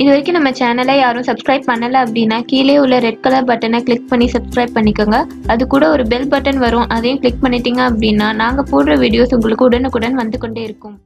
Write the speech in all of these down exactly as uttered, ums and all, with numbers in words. இது வரைக்கும் நம்ம சேனலை யாரும் subscribe பண்ணல அப்படினா கீழே உள்ள ரெட் கலர் பட்டனை click பண்ணி subscribe பண்ணிக்கங்க. அது கூட ஒரு bell button வரும். அதையும் click பண்ணிட்டீங்க அப்படினா நாங்க போடுற வீடியோஸ் உங்களுக்கு உடனுக்குடன் வந்து கொண்டே இருக்கும்.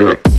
Yeah.